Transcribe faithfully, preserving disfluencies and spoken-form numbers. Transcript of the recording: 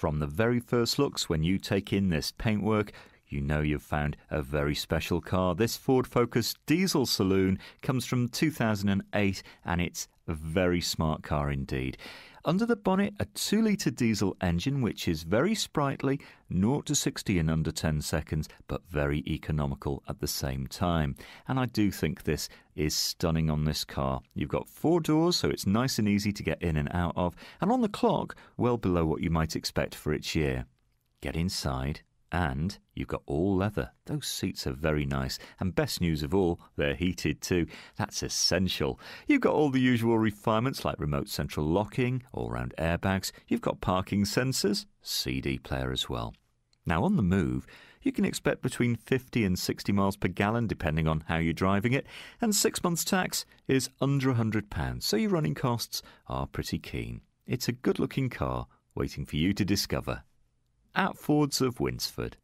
From the very first looks, when you take in this paintwork, you know you've found a very special car. This Ford Focus Diesel Saloon comes from two thousand eight, and it's a very smart car indeed. Under the bonnet, a two litre diesel engine, which is very sprightly, zero to sixty in under ten seconds, but very economical at the same time. And I do think this is stunning on this car. You've got four doors, so it's nice and easy to get in and out of, and on the clock, well below what you might expect for its year. Get inside, and you've got all leather. Those seats are very nice. And best news of all, they're heated too. That's essential. You've got all the usual refinements like remote central locking, all-round airbags. You've got parking sensors, C D player as well. Now on the move, you can expect between fifty and sixty miles per gallon depending on how you're driving it. And six months tax is under one hundred pounds. So your running costs are pretty keen. It's a good-looking car waiting for you to discover at Ford's of Winsford.